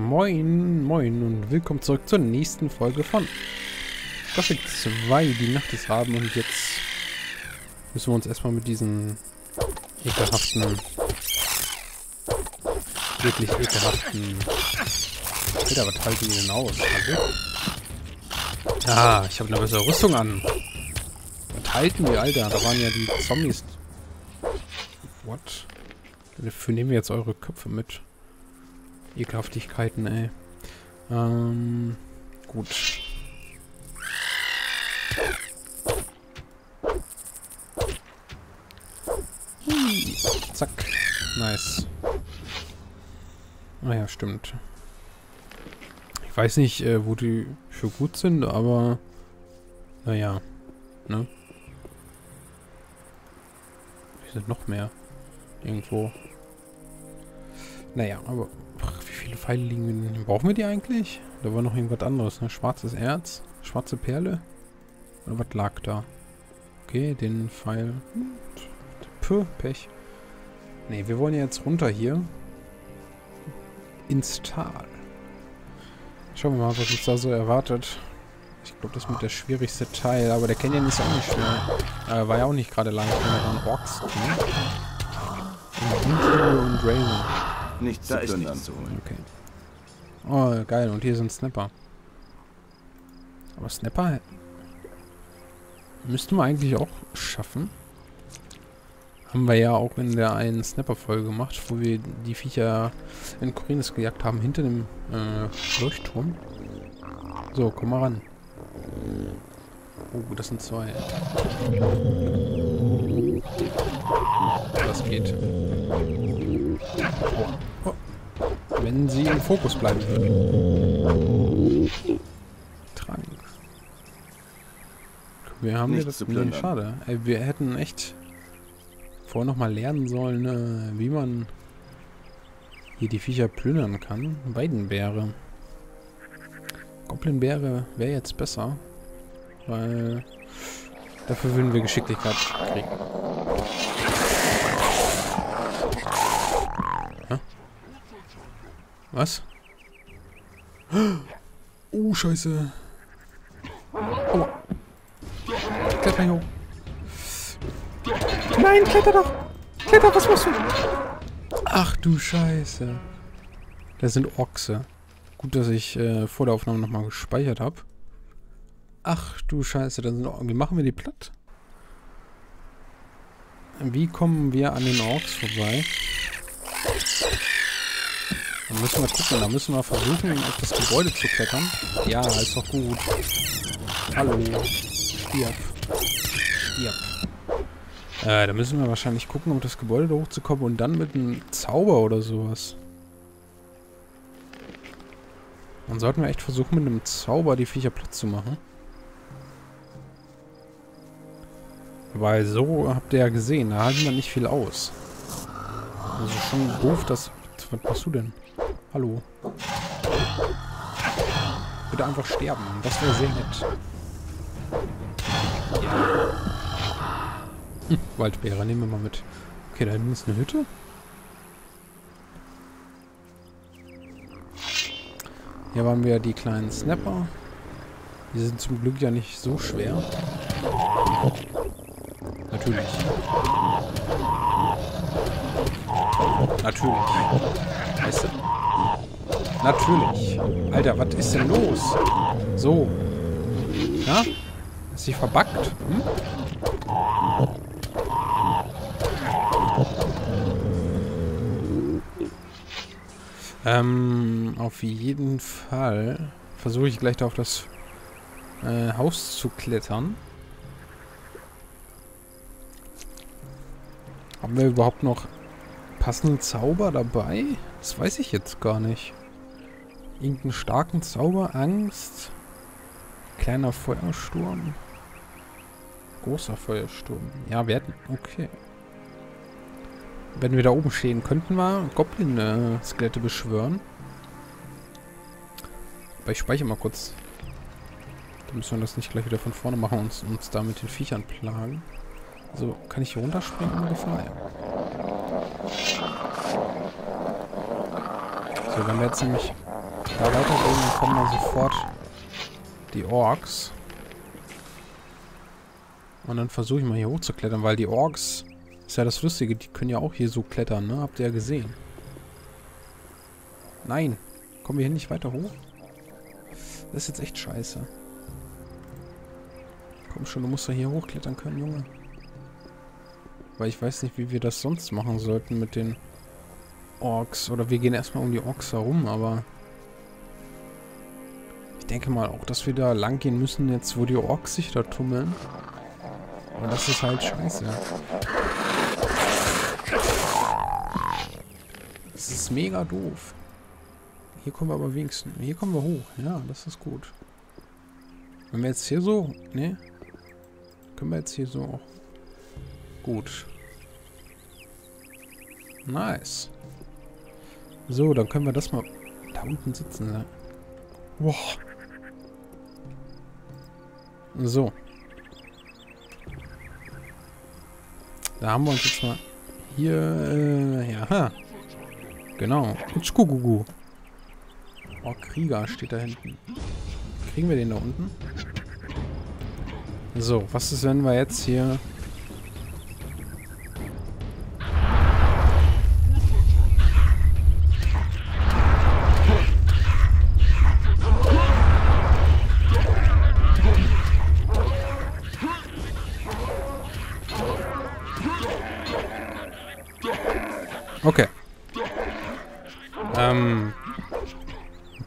Moin, moin und willkommen zurück zur nächsten Folge von Gothic 2, die Nacht des Raben. Und jetzt müssen wir uns erstmal mit diesen wirklich ekelhaften... Alter, was halten die denn aus? Also? Ah, ich habe eine bessere Rüstung an. Was halten die, Alter? Da waren ja die Zombies. What? Dafür nehmen wir jetzt eure Köpfe mit. Ekelhaftigkeiten, ey. Gut. Hui. Zack. Nice. Ah ja, stimmt. Ich weiß nicht, wo die für gut sind, aber... Naja. Ne? Hier sind noch mehr. Irgendwo. Naja, aber... Ach, wie viele Pfeile liegen wir denn? Brauchen wir die eigentlich? Da war noch irgendwas anderes, ne? Schwarzes Erz? Schwarze Perle? Oder was lag da? Okay, den Pfeil... Puh, Pech. Ne, wir wollen ja jetzt runter hier. Ins Tal. Schauen wir mal, was uns da so erwartet. Ich glaube, das ist mit der schwierigste Teil. Aber der Canyon ist auch nicht schwer. War ja auch nicht gerade lang. Da waren Orks. Und Raven. Nichts zu ist nichts zu holen. Okay. Oh, geil. Und hier sind Snapper. Aber Snapper müssten wir eigentlich auch schaffen. Haben wir ja auch in der einen Snapper-Folge gemacht, wo wir die Viecher in Khorinis gejagt haben, hinter dem Leuchtturm. So, komm mal ran. Oh, das sind zwei. Das geht. Oh. Oh. Wenn sie im Fokus bleiben würden. Trank. Wir haben ja das zu plündern. Schade. Ey, wir hätten echt vorher nochmal lernen sollen, wie man hier die Viecher plündern kann. Weidenbeere. Goblinbeere wäre jetzt besser, weil dafür würden wir Geschicklichkeit kriegen. Was? Oh, Scheiße. Oh. Kletter hoch. Nein, kletter doch. Kletter, was machst du? Ach du Scheiße. Das sind Ochse. Gut, dass ich vor der Aufnahme nochmal gespeichert habe. Ach du Scheiße, da sind Ochse. Wie machen wir die platt? Wie kommen wir an den Orks vorbei? Da müssen wir gucken, da müssen wir versuchen, auf das Gebäude zu klettern. Ja, ist doch gut. Hallo. Stirb. Stirb. Da müssen wir wahrscheinlich gucken, um das Gebäude da hochzukommen und dann mit einem Zauber oder sowas. Dann sollten wir echt versuchen, mit einem Zauber die Viecher platt zu machen. Weil so, habt ihr ja gesehen, da halten wir nicht viel aus. Also schon doof, dass... Was machst du denn? Hallo. Bitte einfach sterben. Das wäre sehr nett. Ja. Hm, Waldbeere, nehmen wir mal mit. Okay, da hinten ist eine Hütte. Hier waren wir die kleinen Snapper. Die sind zum Glück ja nicht so schwer. Natürlich. Natürlich. Weißt du? Natürlich. Alter, was ist denn los? So. Na? Ist sie verbuggt? Hm? Auf jeden Fall versuche ich gleich da auf das Haus zu klettern. Haben wir überhaupt noch passenden Zauber dabei? Das weiß ich jetzt gar nicht. Irgendeinen starken Zauber, Angst, kleiner Feuersturm, großer Feuersturm. Ja, wir hätten... Okay. Wenn wir da oben stehen, könnten wir Goblin-Skelette beschwören. Aber ich speichere mal kurz. Dann müssen wir das nicht gleich wieder von vorne machen und uns da mit den Viechern plagen. So, kann ich hier runterspringen ohne Gefahr? So, wenn wir jetzt nämlich Da weitergehen kommen dann sofort die Orks. Und dann versuche ich mal hier hochzuklettern, weil die Orks, ist ja das Lustige, die können ja auch hier so klettern, ne? Habt ihr ja gesehen. Nein, kommen wir hier nicht weiter hoch? Das ist jetzt echt scheiße. Komm schon, du musst doch hier hochklettern können, Junge. Weil ich weiß nicht, wie wir das sonst machen sollten mit den Orks. Oder wir gehen erstmal um die Orks herum, aber... Ich denke mal auch, dass wir da lang gehen müssen, jetzt wo die Orks sich da tummeln. Aber das ist halt scheiße. Das ist mega doof. Hier kommen wir aber wenigstens. Hier kommen wir hoch. Ja, das ist gut. Wenn wir jetzt hier so... Ne? Können wir jetzt hier so auch... Gut. Nice. So, dann können wir das mal... Da unten sitzen, ne? Wow. So. Da haben wir uns jetzt mal... Hier... ja. Genau. Utschkugugu. Oh, Krieger steht da hinten. Kriegen wir den da unten? So, was ist, wenn wir jetzt hier... Okay.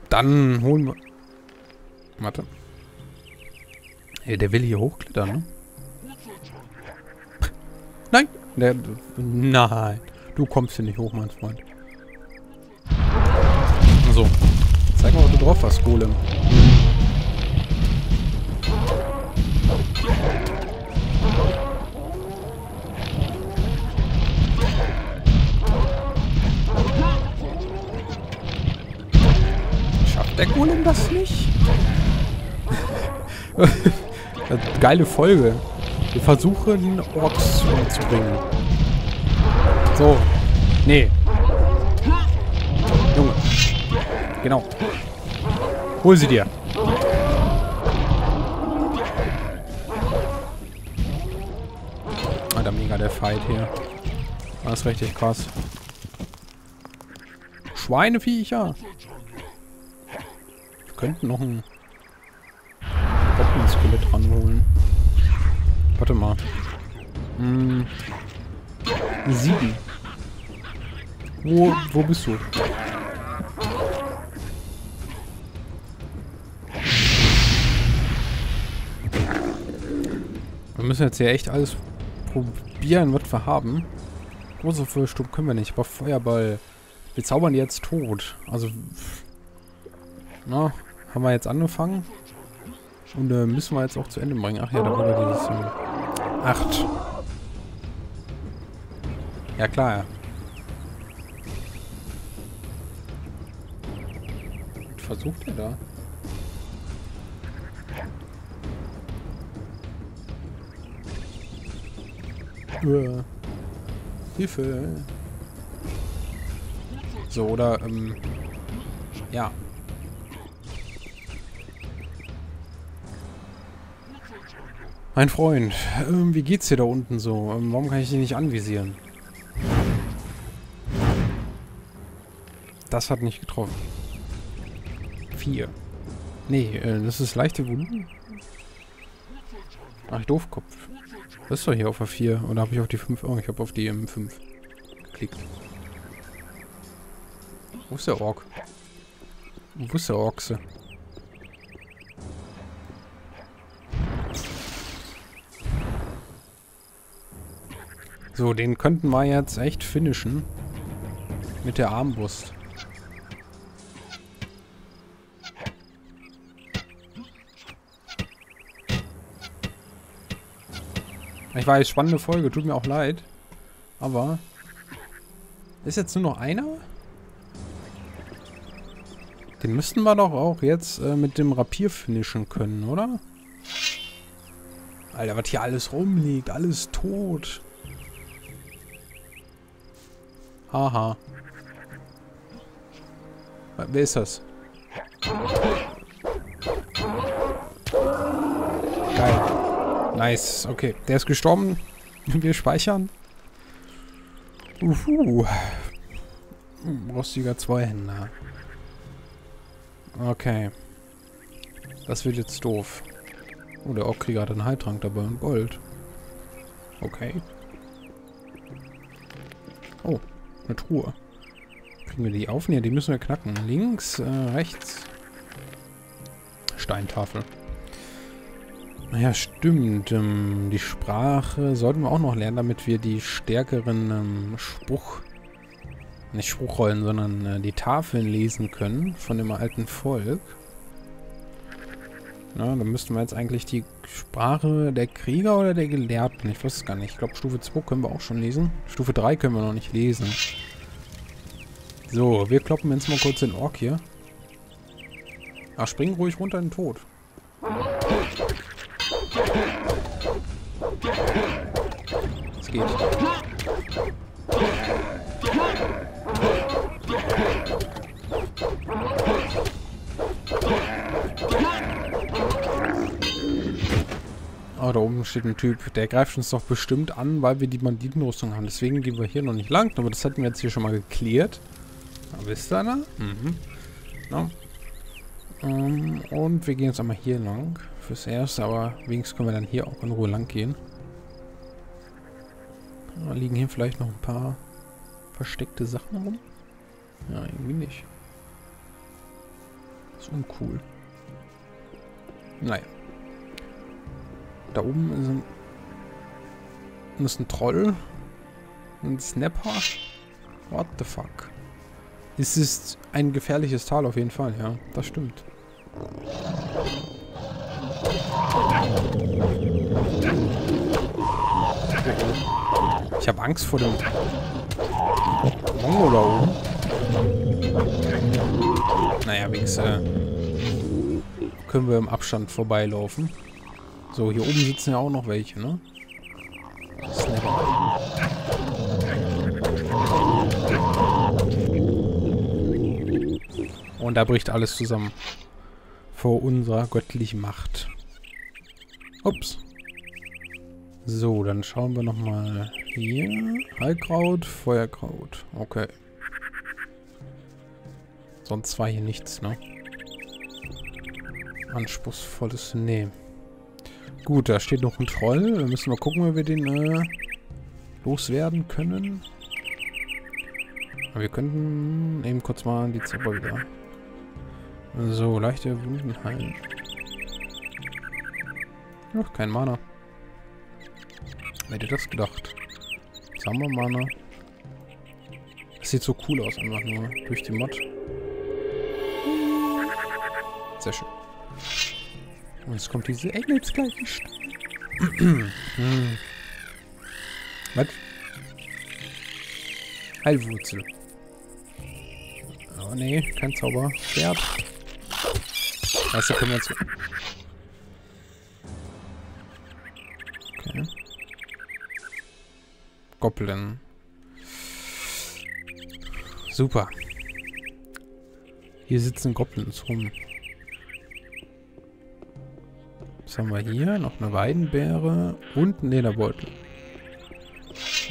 Dann holen wir... Warte. Hey, der will hier hochklettern, ne? Nein! Nein! Du kommst hier nicht hoch, mein Freund. So. Zeig mal, ob du drauf warst, Golem. Der Golem das nicht? Geile Folge. Wir versuchen, Orks zu bringen. So. Nee. Junge. Genau. Hol sie dir. Alter, mega der Fight hier. Das ist richtig krass. Schweineviecher. Wir könnten noch ein Goblin-Skelett ranholen. Warte mal. Sieben. Wo bist du? Wir müssen jetzt hier echt alles probieren, was wir haben. Großer Feuersturm können wir nicht, aber Feuerball. Wir zaubern jetzt tot. Also... Na, haben wir jetzt angefangen. Und müssen wir jetzt auch zu Ende bringen. Ach ja, da war ja dieses... 8. Ja, klar. Was versucht er da? Hilfe. So, oder... ja. Mein Freund, wie geht's dir da unten so? Warum kann ich dich nicht anvisieren? Das hat nicht getroffen. 4. Nee, das ist leichte Wunden. Ach, Doofkopf. Das ist doch hier auf der 4. Oder habe ich auf die 5? Oh, ich habe auf die 5 geklickt. Wo ist der Ork? Wo ist der Orkse? So, den könnten wir jetzt echt finishen. Mit der Armbrust. Ich weiß, spannende Folge, tut mir auch leid. Aber... Ist jetzt nur noch einer? Den müssten wir doch auch jetzt mit dem Rapier finishen können, oder? Alter, was hier alles rumliegt, alles tot. Haha. Wer ist das? Geil. Nice. Okay, der ist gestorben. Wir speichern. Uhu. Rostiger Zweihänder. Okay. Das wird jetzt doof. Oh, der Orkkrieger hat einen Heiltrank dabei und Gold. Okay. Oh, eine Truhe. Kriegen wir die auf? Ne, die müssen wir knacken. Links, rechts. Steintafel. Naja, stimmt. Die Sprache sollten wir auch noch lernen, damit wir die stärkeren nicht Spruchrollen, sondern die Tafeln lesen können von dem alten Volk. Na, dann müssten wir jetzt eigentlich die Sprache der Krieger oder der Gelehrten. Ich weiß es gar nicht. Ich glaube, Stufe 2 können wir auch schon lesen. Stufe 3 können wir noch nicht lesen. So, wir kloppen jetzt mal kurz den Ork hier. Ach, spring ruhig runter in den Tod. Es geht. Oh, da oben steht ein Typ. Der greift uns doch bestimmt an, weil wir die Banditenrüstung haben. Deswegen gehen wir hier noch nicht lang. Aber das hatten wir jetzt hier schon mal geklärt. Da bist du einer. Mhm. No. Und wir gehen jetzt einmal hier lang. Fürs Erste. Aber wenigstens können wir dann hier auch in Ruhe lang gehen. Da liegen hier vielleicht noch ein paar versteckte Sachen rum. Ja, irgendwie nicht. Das ist uncool. Naja. Da oben ist ein Troll. Ein Snapper. What the fuck? Es ist ein gefährliches Tal auf jeden Fall, ja. Das stimmt. Ich habe Angst vor dem Mongo da oben. Naja, wenigstens können wir im Abstand vorbeilaufen. So, hier oben sitzen ja auch noch welche, ne? Snapper. Und da bricht alles zusammen. Vor unserer göttlichen Macht. Ups. So, dann schauen wir nochmal hier. Heilkraut, Feuerkraut. Okay. Sonst war hier nichts, ne? Anspruchsvolles Nehmen. Gut, da steht noch ein Troll. Da müssen wir gucken, ob wir den loswerden können. Aber wir könnten eben kurz mal die Zauber wieder. So, leichte Wunden heilen. Ach, kein Mana. Wer hätte das gedacht? Jetzt haben wir Mana. Das sieht so cool aus, einfach nur durch die Mod. Sehr schön. Und jetzt kommt diese engelsgleiche Stimme. Was? Heilwurzel. Oh ne, kein Zauber. Schwert. Weißt du, können wir jetzt... Okay. Goblin. Super. Hier sitzen Goblins rum. Was haben wir hier? Noch eine Weidenbeere und einen Lederbeutel.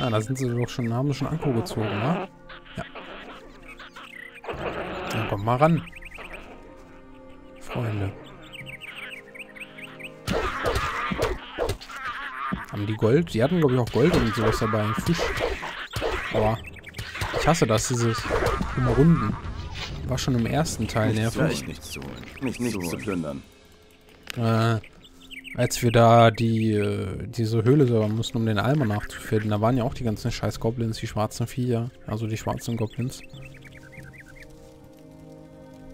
Ah, da sind sie doch schon, haben sie schon Anko gezogen, ne? Ja. Dann kommt mal ran. Freunde. Haben die Gold? Die hatten, glaube ich, auch Gold und sowas dabei. Ein Fisch. Aber ich hasse das, dieses immer Runden. War schon im ersten Teil nervig. Nichts zu holen. Nichts zu plündern. Als wir da diese Höhle säubern mussten, um den Alma nachzufinden, da waren ja auch die ganzen scheiß Goblins, die schwarzen Viecher, also die schwarzen Goblins.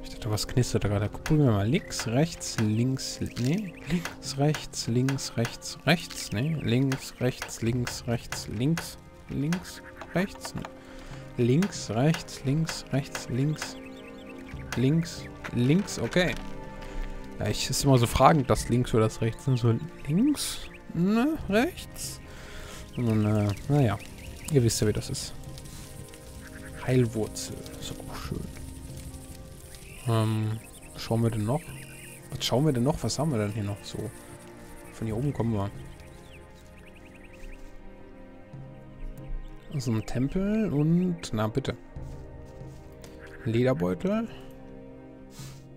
Ich dachte, was knistert da gerade? Gucken wir mal links, rechts, links, nee, links, rechts, links, rechts, rechts, nee, links, rechts, links, rechts, links, links, rechts, nee. Links, rechts, links, rechts, links, links, links, okay. Ja, ich ist immer so fragend, das links oder das rechts. So links, ne, rechts. Und dann, naja, ihr wisst ja, wie das ist. Heilwurzel, ist auch schön. Was schauen wir denn noch? Was schauen wir denn noch? Was haben wir denn hier noch? So. Von hier oben kommen wir. So ein Tempel und... Na, bitte. Lederbeutel.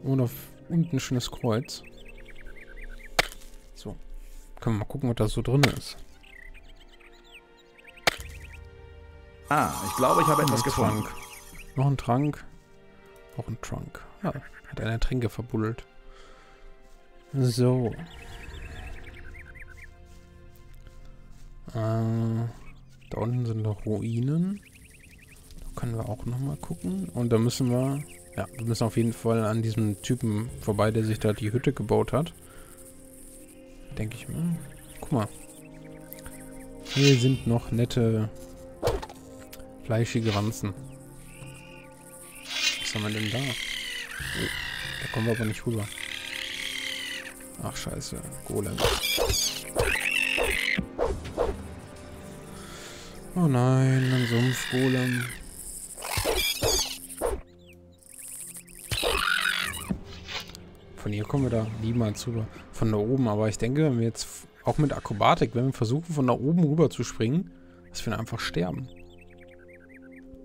Und auf unten ein schönes Kreuz. So. Können wir mal gucken, was da so drin ist. Ah, ich glaube, ich habe etwas gefunden. Noch ein Trank. Noch ein Trank. Ja, hat einer Tränke verbuddelt. So. Da unten sind noch Ruinen. Da können wir auch nochmal gucken. Und da müssen wir... Ja, wir müssen auf jeden Fall an diesem Typen vorbei, der sich da die Hütte gebaut hat. Denke ich mal. Guck mal. Hier sind noch nette... fleischige Wanzen. Was haben wir denn da? Oh, da kommen wir aber nicht rüber. Ach, scheiße. Golem. Oh nein, ein Sumpf-Golem. Von hier kommen wir da niemals rüber. Von da oben, aber ich denke, wenn wir jetzt auch mit Akrobatik, wenn wir versuchen, von da oben rüber zu springen, dass wir einfach sterben.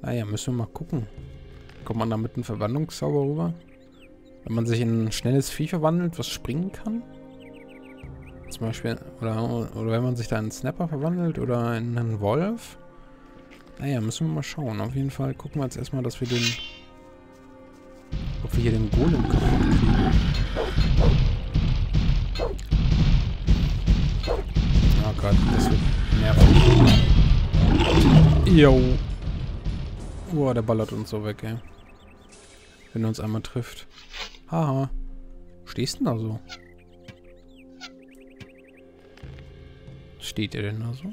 Naja, müssen wir mal gucken. Kommt man da mit einem Verwandlungszauber rüber? Wenn man sich in ein schnelles Vieh verwandelt, was springen kann? Zum Beispiel, oder wenn man sich da in einen Snapper verwandelt oder in einen Wolf? Naja, müssen wir mal schauen. Auf jeden Fall gucken wir jetzt erstmal, dass wir den... ob wir hier den Golem kaputt kriegen. Oh Gott, das wird nervig. Yo. Boah, der ballert uns so weg, ey. Wenn er uns einmal trifft. Haha. Stehst du denn da so? Steht ihr denn da so?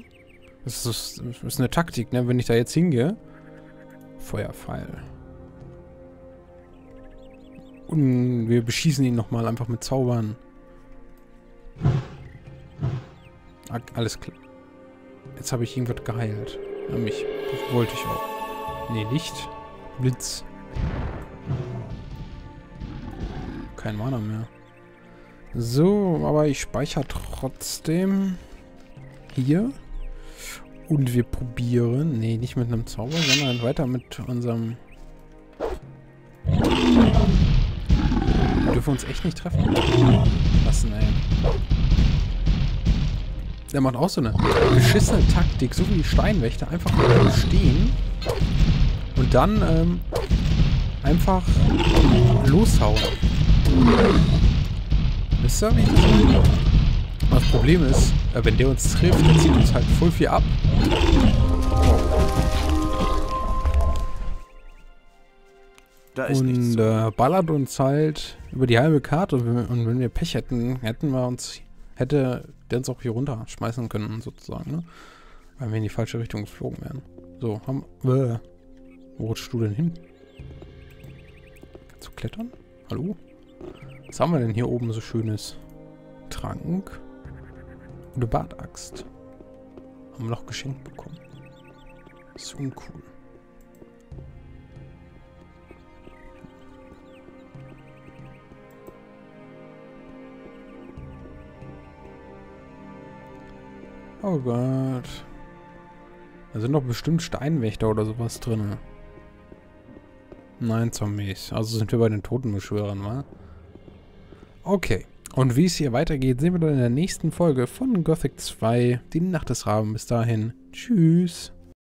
Das ist eine Taktik, ne? Wenn ich da jetzt hingehe. Feuerpfeil. Und wir beschießen ihn nochmal einfach mit Zaubern. Alles klar. Jetzt habe ich irgendwas geheilt. Ja, mich. Das wollte ich auch. Ne, Licht. Blitz. Kein Mana mehr. So, aber ich speichere trotzdem hier. Und wir probieren. Ne, nicht mit einem Zauber, sondern weiter mit unserem... Wir dürfen uns echt nicht treffen. Lassen, ey. Der macht auch so eine beschissene Taktik, so wie die Steinwächter. Einfach stehen. Und dann einfach loshauen. Wisst ihr, wie ich das meine? Das Problem ist, wenn der uns trifft, der zieht uns halt voll viel ab. Da ist nichts. Und ballert uns halt über die halbe Karte. Und wenn wir Pech hätten, hätte der uns auch hier runter schmeißen können, sozusagen. Ne? Weil wir in die falsche Richtung geflogen wären. So, haben wir... Wo rutschst du denn hin? Kannst du klettern? Hallo? Was haben wir denn hier oben so schönes? Trank. Eine Bartaxt. Haben wir noch geschenkt bekommen. Ist uncool. Oh Gott. Da sind doch bestimmt Steinwächter oder sowas drin. Nein, Zombies. Also sind wir bei den Totenbeschwörern, wa? Okay. Und wie es hier weitergeht, sehen wir dann in der nächsten Folge von Gothic 2, die Nacht des Raben. Bis dahin. Tschüss.